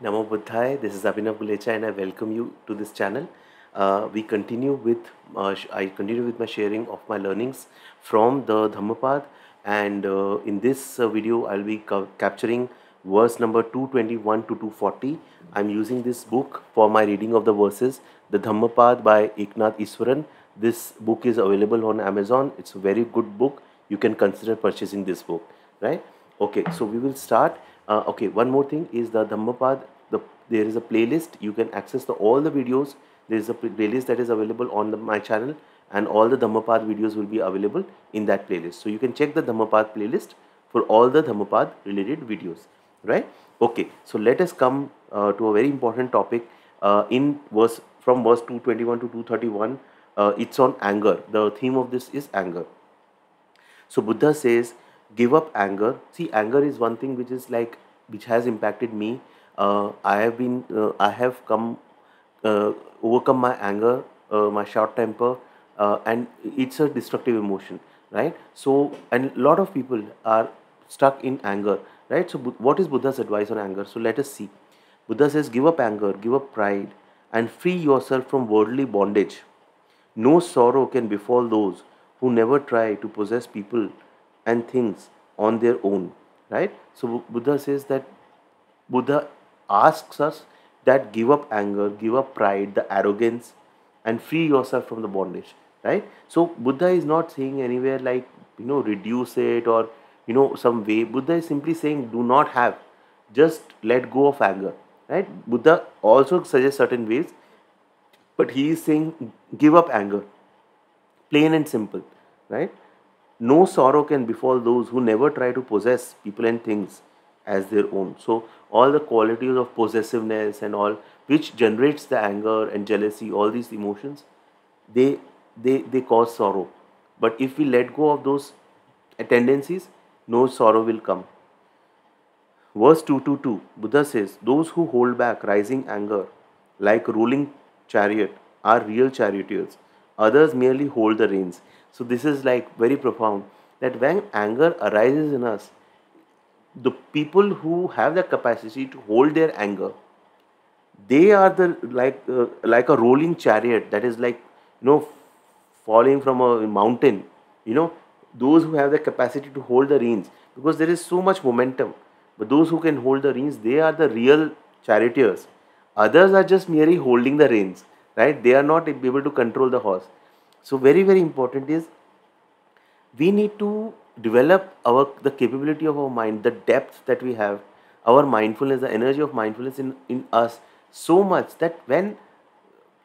Namo Buddhaya, this is Abhinav Gulecha and I welcome you to this channel. I continue with my sharing of my learnings from the Dhammapada, and in this video I will be capturing verse number 221 to 240. I am using this book for my reading of the verses, the Dhammapada by Eknath Iswaran. This book is available on Amazon. It's a very good book. You can consider purchasing this book, right? Okay, so we will start. Okay, one more thing is the Dhammapada, there is a playlist. You can access all the videos. There is a playlist that is available on my channel, and all the Dhammapada videos will be available in that playlist. So you can check the Dhammapada playlist for all the Dhammapada related videos, right? Okay, so let us come to a very important topic from verse 221 to 231. It's on anger. The theme of this is anger. So Buddha says, give up anger. See, anger is one thing which is like, which has impacted me. I have overcome my anger, my short temper, and it's a destructive emotion, right? So, and a lot of people are stuck in anger, right? So what is Buddha's advice on anger? So let us see. Buddha says, give up anger, give up pride, and free yourself from worldly bondage. No sorrow can befall those who never try to possess people and things on their own, right? So Buddha says that, Buddha asks us that give up anger, give up pride, the arrogance, and free yourself from the bondage, right? So Buddha is not saying anywhere like, you know, reduce it or, you know, some way. Buddha is simply saying do not have, just let go of anger, right? Buddha also suggests certain ways, but he is saying give up anger, plain and simple, right? No sorrow can befall those who never try to possess people and things as their own. So all the qualities of possessiveness and all which generates the anger and jealousy, all these emotions, they cause sorrow. But if we let go of those tendencies, no sorrow will come. Verse 222, Buddha says, those who hold back rising anger like ruling chariot are real charioteers. Others merely hold the reins. So this is like very profound, that when anger arises in us, the people who have the capacity to hold their anger, they are the like a rolling chariot that is like, you know, falling from a mountain. You know, those who have the capacity to hold the reins, because there is so much momentum. But those who can hold the reins, they are the real charioteers. Others are just merely holding the reins, right? They are not able to control the horse. So very, very important is we need to develop the capability of our mind, the depth that we have, our mindfulness, the energy of mindfulness in us so much that when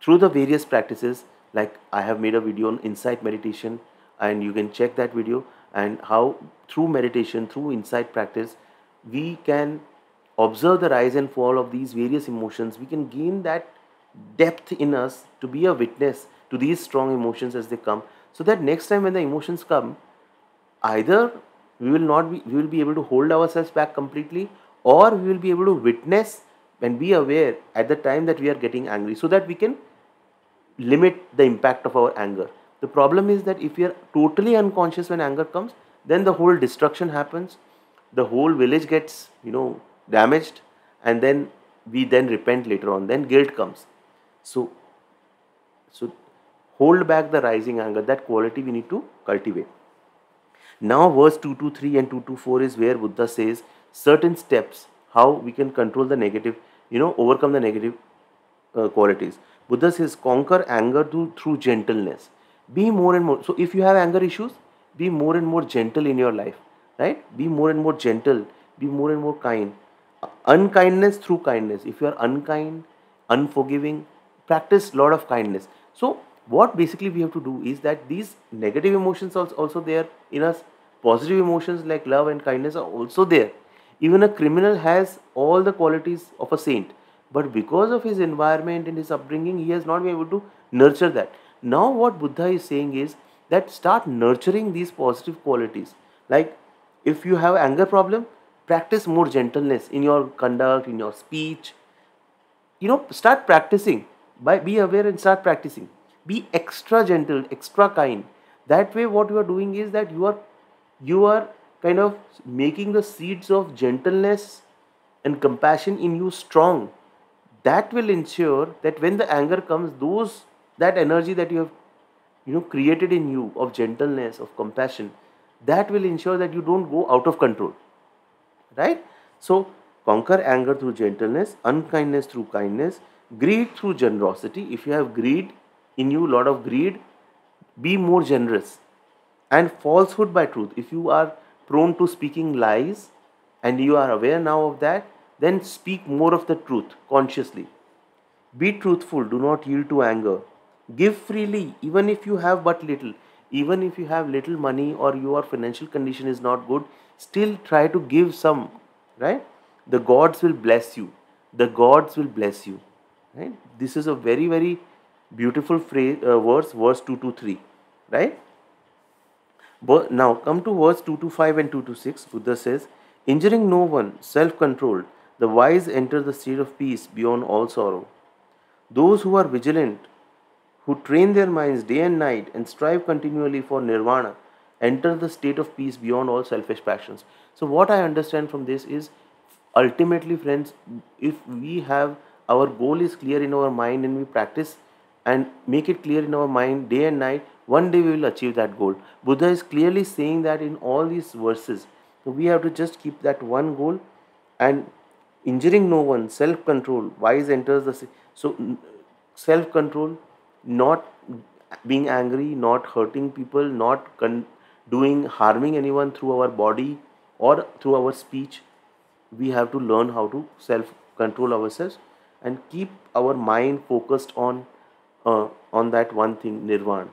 through the various practices, like I have made a video on insight meditation, and you can check that video, and how through meditation, through insight practice, we can observe the rise and fall of these various emotions. We can gain that depth in us to be a witness to these strong emotions as they come, so that next time when the emotions come, either we will be able to hold ourselves back completely, or we will be able to witness and be aware at the time that we are getting angry, so that we can limit the impact of our anger. The problem is that if we are totally unconscious when anger comes, then the whole destruction happens, the whole village gets, you know, damaged, and then we repent later on, then guilt comes. So hold back the rising anger, that quality we need to cultivate. Now verse 223 and 224 is where Buddha says certain steps, how we can control the negative, you know, overcome the negative qualities. Buddha says conquer anger through gentleness. Be more and more, so if you have anger issues, be more and more gentle in your life, right? Be more and more gentle, be more and more kind. Unkindness through kindness. If you are unkind, unforgiving, practice a lot of kindness. So what basically we have to do is that these negative emotions are also there in us. Positive emotions like love and kindness are also there. Even a criminal has all the qualities of a saint, but because of his environment and his upbringing, he has not been able to nurture that. Now what Buddha is saying is that start nurturing these positive qualities. Like if you have anger problem, practice more gentleness in your conduct, in your speech. You know, start practicing. Be aware and start practicing. Be extra gentle, extra kind. That way what you are doing is that you are kind of making the seeds of gentleness and compassion in you strong, that will ensure that when the anger comes, that energy that you have created in you of gentleness, of compassion, that will ensure that you don't go out of control, right? So conquer anger through gentleness, unkindness through kindness, greed through generosity. If you have greed in you, lot of greed, be more generous. And falsehood by truth. If you are prone to speaking lies and you are aware now of that, then speak more of the truth consciously. Be truthful, do not yield to anger. Give freely, even if you have but little. Even if you have little money or your financial condition is not good, still try to give some, right? The gods will bless you. The gods will bless you, right? This is a very, very beautiful phrase, verse 2 to 3, right? But now come to verse 2 to 5 and 2 to 6. Buddha says, injuring no one, self-controlled, the wise enter the state of peace beyond all sorrow. Those who are vigilant, who train their minds day and night and strive continually for nirvana, enter the state of peace beyond all selfish passions. So what I understand from this is, ultimately, friends, if we have our goal is clear in our mind and we practice and make it clear in our mind day and night, one day we will achieve that goal. Buddha is clearly saying that in all these verses. So we have to just keep that one goal, and injuring no one, self-control, wise enters the... So self-control, not being angry, not hurting people, not harming anyone through our body or through our speech. We have to learn how to self-control ourselves and keep our mind focused on that one thing, nirvana.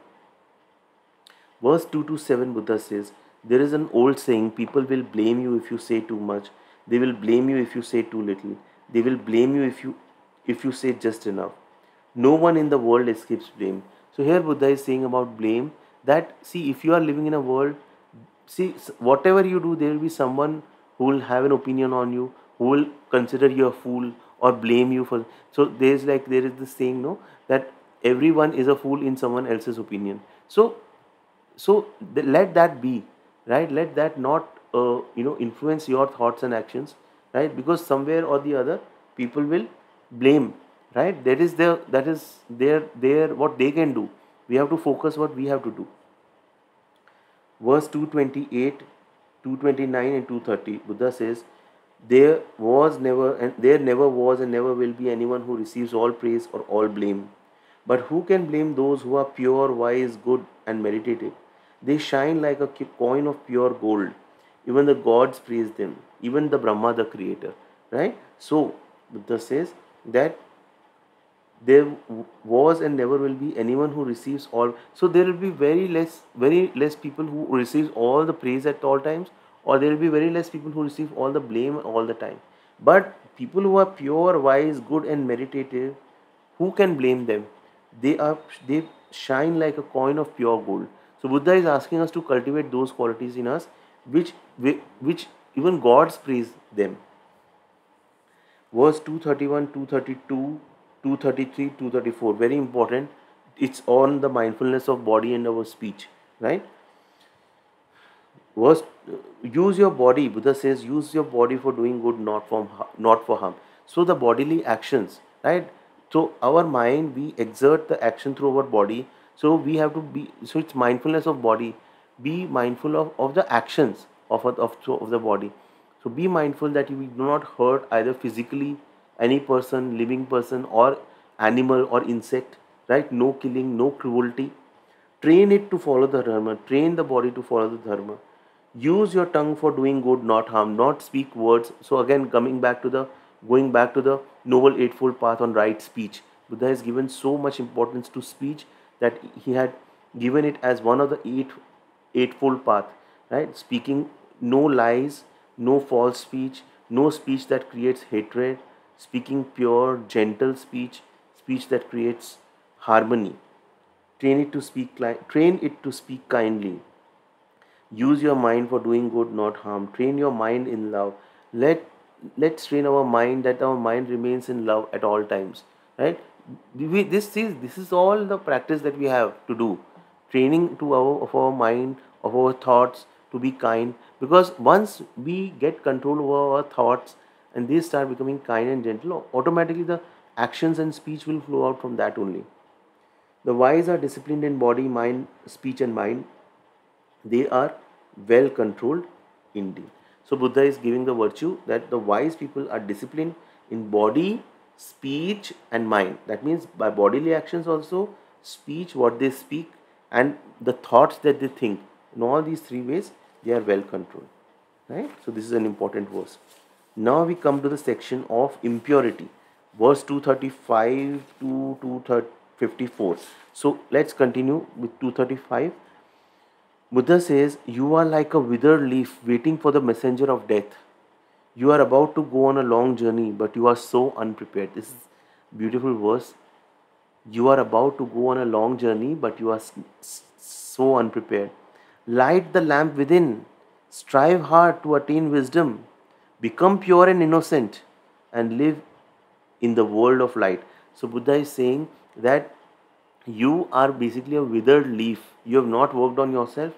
Verse 2 to 7, Buddha says, there is an old saying, people will blame you if you say too much. They will blame you if you say too little. They will blame you if you say just enough. No one in the world escapes blame. So here Buddha is saying about blame, that see, if you are living in a world, see, whatever you do, there will be someone who will have an opinion on you, who will consider you a fool or blame you for. So there is this saying, no, that everyone is a fool in someone else's opinion. So let that be, right? Let that not influence your thoughts and actions, right? Because somewhere or the other, people will blame, right? That is what they can do. We have to focus what we have to do. Verse 228, 229 and 230, Buddha says, there never was and never will be anyone who receives all praise or all blame. But who can blame those who are pure, wise, good and meditative? They shine like a coin of pure gold. Even the gods praise them. Even the Brahma, the creator, right? So Buddha says that there was and never will be anyone who receives all. So there will be very less people who receives all the praise at all times, or there will be very less people who receive all the blame all the time. But people who are pure, wise, good and meditative, who can blame them? They shine like a coin of pure gold. So Buddha is asking us to cultivate those qualities in us, which even gods praise them. Verse 231, 232, 233, 234, very important. It's on the mindfulness of body and our speech, right? Verse, use your body. Buddha says, use your body for doing good, not for harm. So the bodily actions, right? So our mind, we exert the action through our body. So we have to be, so it's mindfulness of body. Be mindful of the actions of the body. So be mindful that we do not hurt either physically any person, living person or animal or insect, right? No killing, no cruelty. Train it to follow the Dharma. Train the body to follow the Dharma. Use your tongue for doing good, not harm. Not speak words. So again, going back to the Noble Eightfold Path on right speech. Buddha has given so much importance to speech that he had given it as one of the Eightfold Path, right? Speaking no lies, no false speech, no speech that creates hatred, speaking pure, gentle speech, speech that creates harmony. Train it to speak kindly. Use your mind for doing good, not harm. Train your mind in love. Let's train our mind that our mind remains in love at all times, right? This is all the practice that we have to do. Training of our mind, of our thoughts to be kind. Because once we get control over our thoughts and they start becoming kind and gentle, automatically the actions and speech will flow out from that only. The wise are disciplined in body, mind, speech and mind. They are well controlled indeed. So Buddha is giving the virtue that the wise people are disciplined in body, speech and mind. That means by bodily actions also, speech, what they speak and the thoughts that they think. In all these three ways, they are well controlled. Right? So this is an important verse. Now we come to the section of impurity. Verse 235 to 254. So let's continue with 235. Buddha says, you are like a withered leaf waiting for the messenger of death. You are about to go on a long journey, but you are so unprepared. This is a beautiful verse. You are about to go on a long journey, but you are so unprepared. Light the lamp within. Strive hard to attain wisdom. Become pure and innocent and live in the world of light. So Buddha is saying that you are basically a withered leaf. You have not worked on yourself.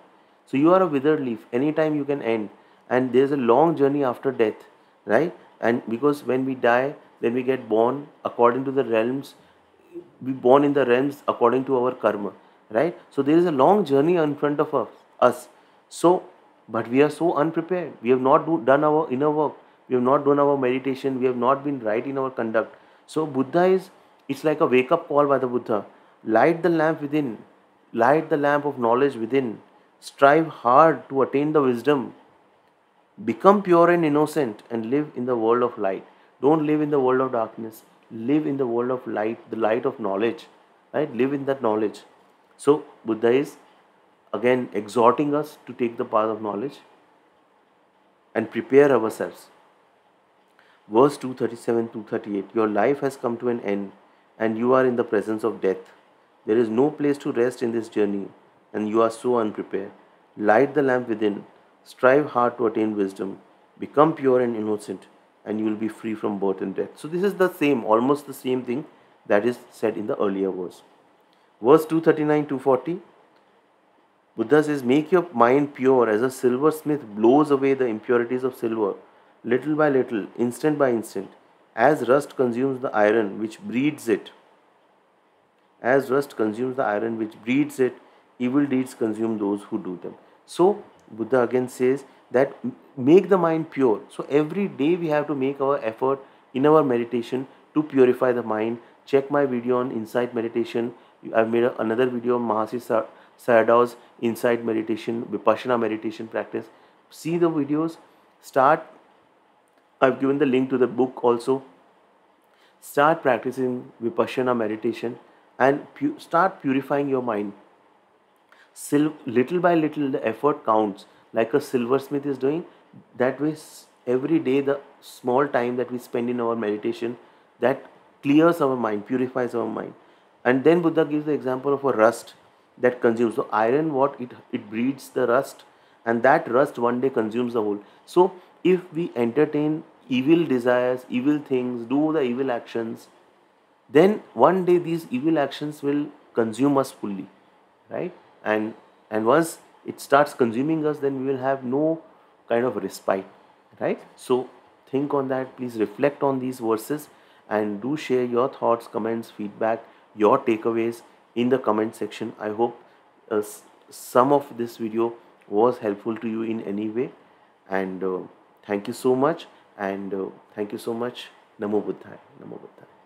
So you are a withered leaf. Anytime you can end. And there is a long journey after death. Right? And because when we die, then we get born according to the realms. We born in the realms according to our karma. Right? So there is a long journey in front of us. So, but we are so unprepared. We have not done our inner work. We have not done our meditation. We have not been right in our conduct. So Buddha is, it's like a wake-up call by the Buddha. Light the lamp within. Light the lamp of knowledge within. Strive hard to attain the wisdom. Become pure and innocent and live in the world of light. Don't live in the world of darkness. Live in the world of light, the light of knowledge. Right? Live in that knowledge. So Buddha is again exhorting us to take the path of knowledge and prepare ourselves. Verse 237-238. Your life has come to an end and you are in the presence of death. There is no place to rest in this journey and you are so unprepared. Light the lamp within. Strive hard to attain wisdom. Become pure and innocent and you will be free from birth and death. So this is the same, almost the same thing that is said in the earlier verse. Verse 239-240. Buddha says, make your mind pure as a silversmith blows away the impurities of silver, little by little, instant by instant, as rust consumes the iron which breeds it. As rust consumes the iron which breeds it, evil deeds consume those who do them. So, Buddha again says that make the mind pure. So, every day we have to make our effort in our meditation to purify the mind. Check my video on Insight Meditation. I've made another video on Mahasi Sayadaw's Insight Meditation, Vipassana Meditation practice. See the videos. Start. I've given the link to the book also. Start practicing Vipassana Meditation and start purifying your mind. Little by little the effort counts. Like a silversmith is doing. That way every day the small time that we spend in our meditation, that clears our mind, purifies our mind. And then Buddha gives the example of a rust that consumes. So iron, what it breeds the rust, and that rust one day consumes the whole. So if we entertain evil desires, evil things, do the evil actions, then one day these evil actions will consume us fully, right? And once it starts consuming us, then we will have no kind of respite, right? So think on that. Please reflect on these verses and do share your thoughts, comments, feedback, your takeaways in the comment section. I hope some of this video was helpful to you in any way. And thank you so much. Namo Buddhaya. Namo Buddhaya.